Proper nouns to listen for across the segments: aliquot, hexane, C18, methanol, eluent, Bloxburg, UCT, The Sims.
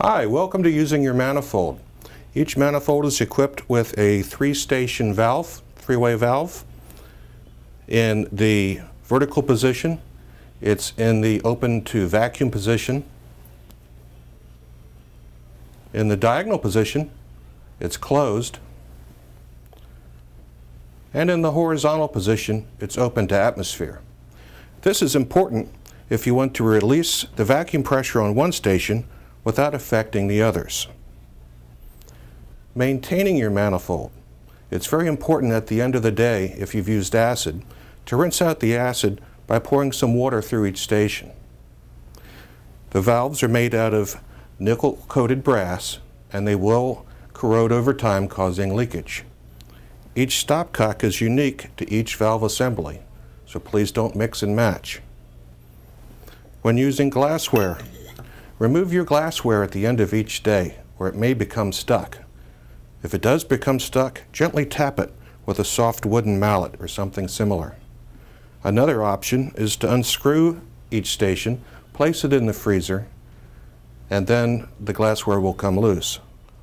Hi, welcome to Using Your Manifold. Each manifold is equipped with a three-station valve, three-way valve, in the vertical position. It's in the open to vacuum position. In the diagonal position, it's closed. And in the horizontal position, it's open to atmosphere. This is important if you want to release the vacuum pressure on one station without affecting the others. Maintaining your manifold. It's very important at the end of the day, if you've used acid, to rinse out the acid by pouring some water through each station. The valves are made out of nickel-coated brass, and they will corrode over time, causing leakage. Each stopcock is unique to each valve assembly, so please don't mix and match. When using glassware, remove your glassware at the end of each day, or it may become stuck. If it does become stuck, gently tap it with a soft wooden mallet or something similar. Another option is to unscrew each station, place it in the freezer, and then the glassware will come loose.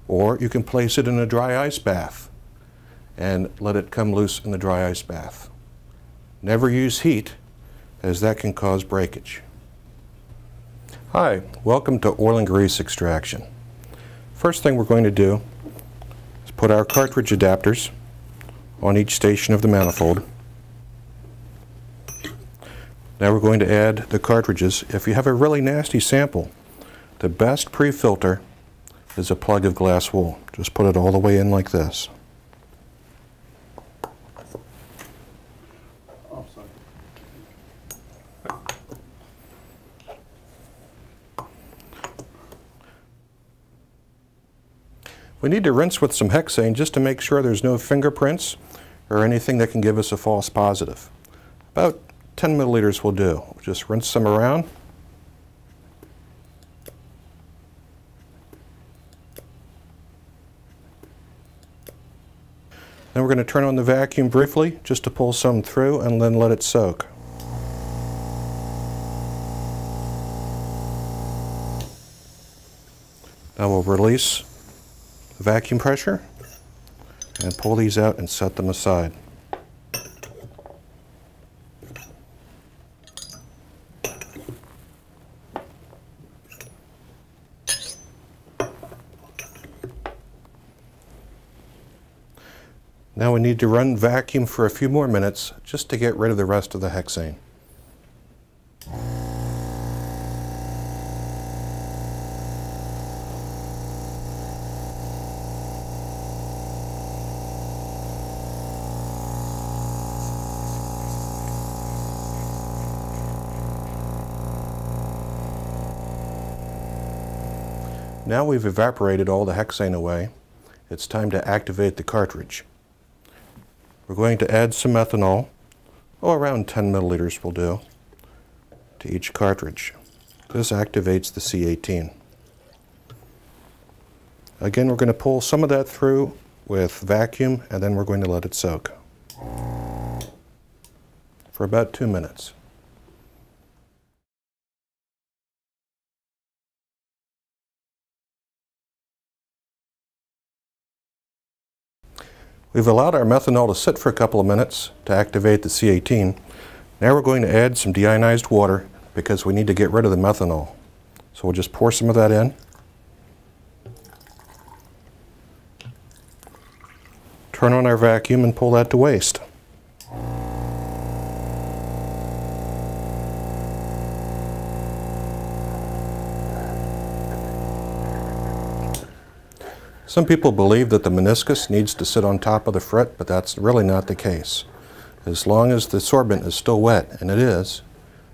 Or you can place it in a dry ice bath and let it come loose in the dry ice bath. Never use heat, as that can cause breakage. Hi, welcome to oil and grease extraction. First thing we're going to do is put our cartridge adapters on each station of the manifold. Now we're going to add the cartridges. If you have a really nasty sample, the best pre-filter is a plug of glass wool. Just put it all the way in like this. We need to rinse with some hexane just to make sure there's no fingerprints or anything that can give us a false positive. About 10 milliliters will do. Just rinse some around. Then we're going to turn on the vacuum briefly just to pull some through and then let it soak. Now we'll release vacuum pressure and pull these out and set them aside. Now we need to run vacuum for a few more minutes just to get rid of the rest of the hexane. Now we've evaporated all the hexane away, it's time to activate the cartridge. We're going to add some methanol, around 10 milliliters will do, to each cartridge. This activates the C18. Again, we're going to pull some of that through with vacuum, and then we're going to let it soak for about 2 minutes. We've allowed our methanol to sit for a couple of minutes to activate the C18. Now we're going to add some deionized water because we need to get rid of the methanol. So we'll just pour some of that in. Turn on our vacuum and pull that to waste. Some people believe that the meniscus needs to sit on top of the fret, but that's really not the case. As long as the sorbent is still wet, and it is,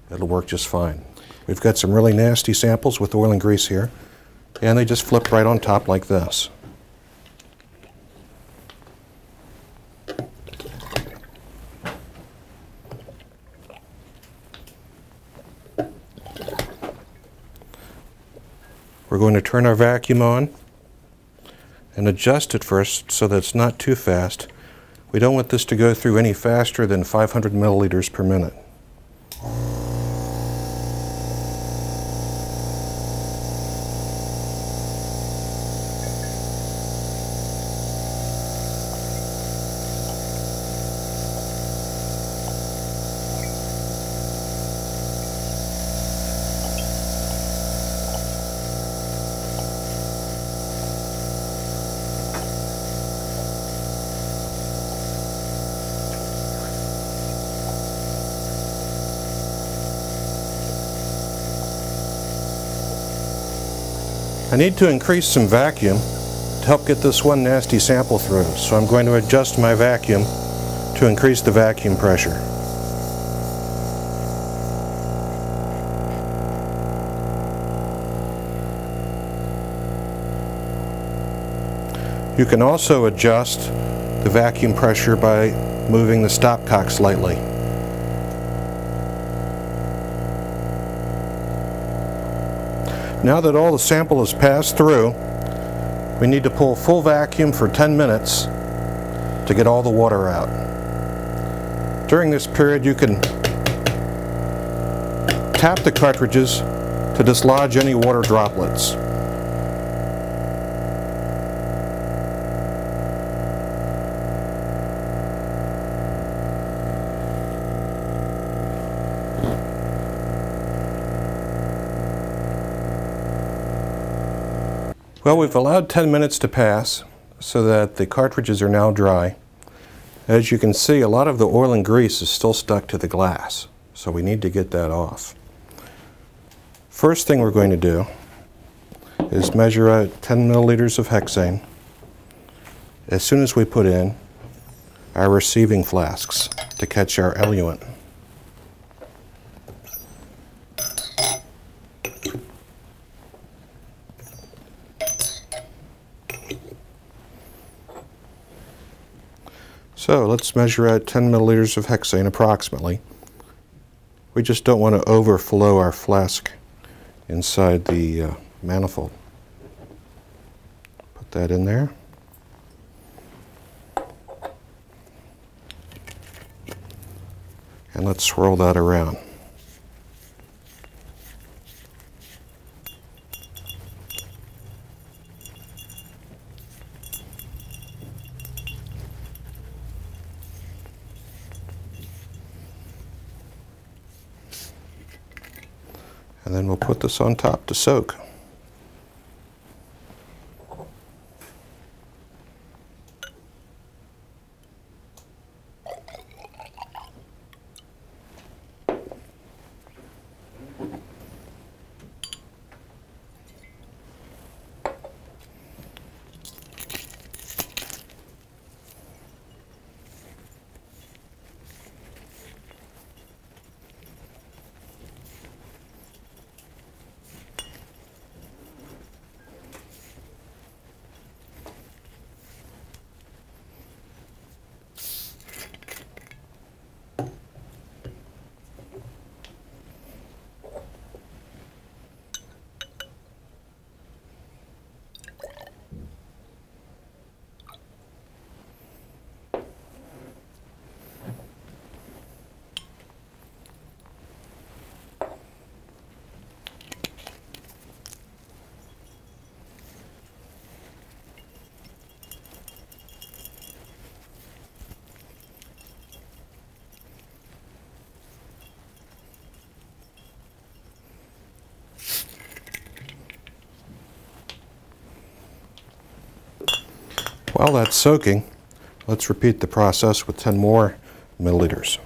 it'll work just fine. We've got some really nasty samples with oil and grease here, and they just flip right on top like this. We're going to turn our vacuum on and adjust it first so that it's not too fast. We don't want this to go through any faster than 500 milliliters per minute. I need to increase some vacuum to help get this one nasty sample through, so I'm going to adjust my vacuum to increase the vacuum pressure. You can also adjust the vacuum pressure by moving the stopcock slightly. Now that all the sample is passed through, we need to pull full vacuum for 10 minutes to get all the water out. During this period, you can tap the cartridges to dislodge any water droplets. Well, we've allowed 10 minutes to pass so that the cartridges are now dry. As you can see, a lot of the oil and grease is still stuck to the glass, so we need to get that off. First thing we're going to do is measure out 10 milliliters of hexane as soon as we put in our receiving flasks to catch our eluent. So let's measure out 10 milliliters of hexane approximately. We just don't want to overflow our flask inside the manifold. Put that in there. And let's swirl that around. And then we'll put this on top to soak. While that's soaking, let's repeat the process with 10 more milliliters.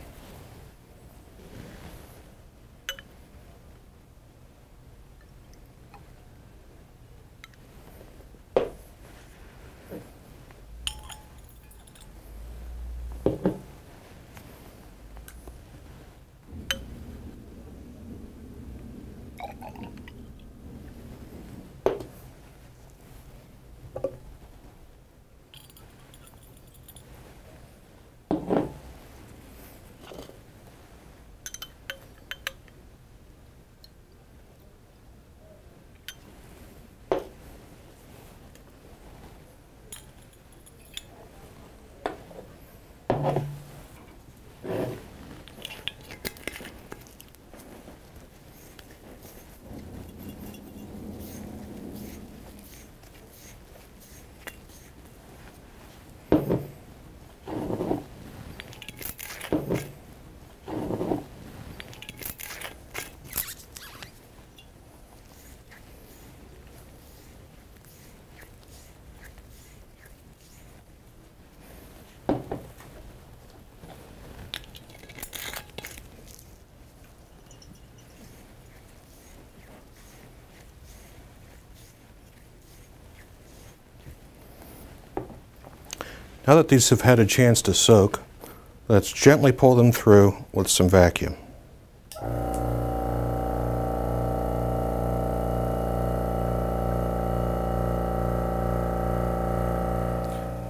Now that these have had a chance to soak, let's gently pull them through with some vacuum.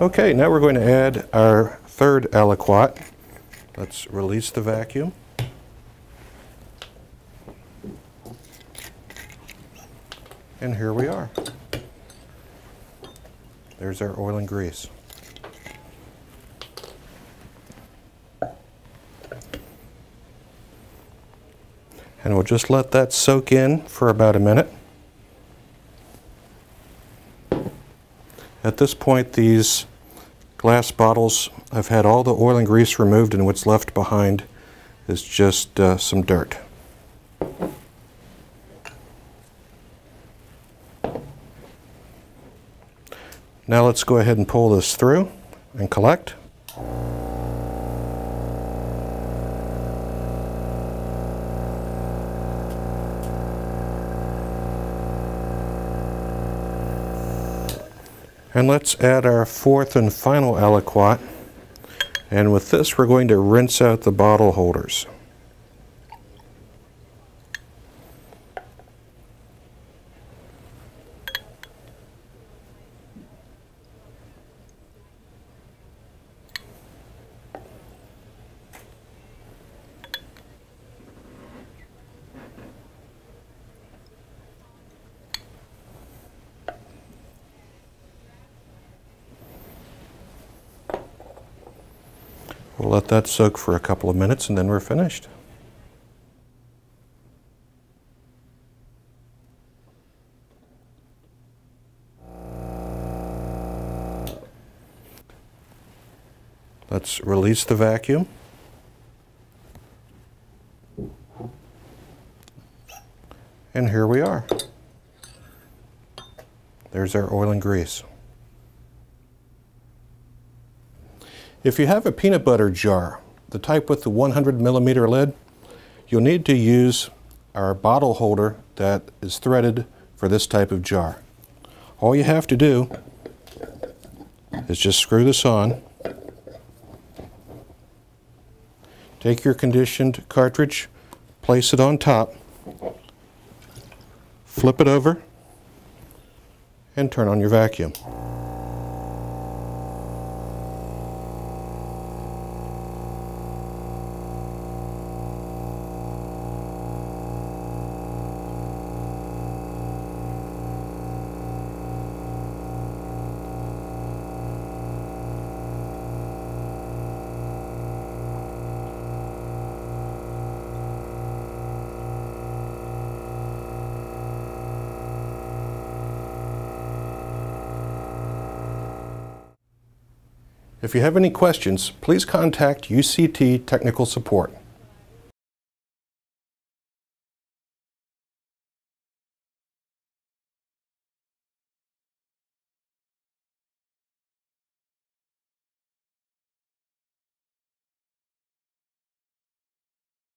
Okay, now we're going to add our third aliquot. Let's release the vacuum. And here we are. There's our oil and grease. And we'll just let that soak in for about a minute. At this point, these glass bottles have had all the oil and grease removed, and what's left behind is just some dirt. Now let's go ahead and pull this through and collect. And let's add our fourth and final aliquot. And with this, we're going to rinse out the bottle holders. We'll let that soak for a couple of minutes and then we're finished. Let's release the vacuum. And here we are. There's our oil and grease. If you have a peanut butter jar, the type with the 100 millimeter lid, you'll need to use our bottle holder that is threaded for this type of jar. All you have to do is just screw this on, take your conditioned cartridge, place it on top, flip it over, and turn on your vacuum. If you have any questions, please contact UCT Technical Support.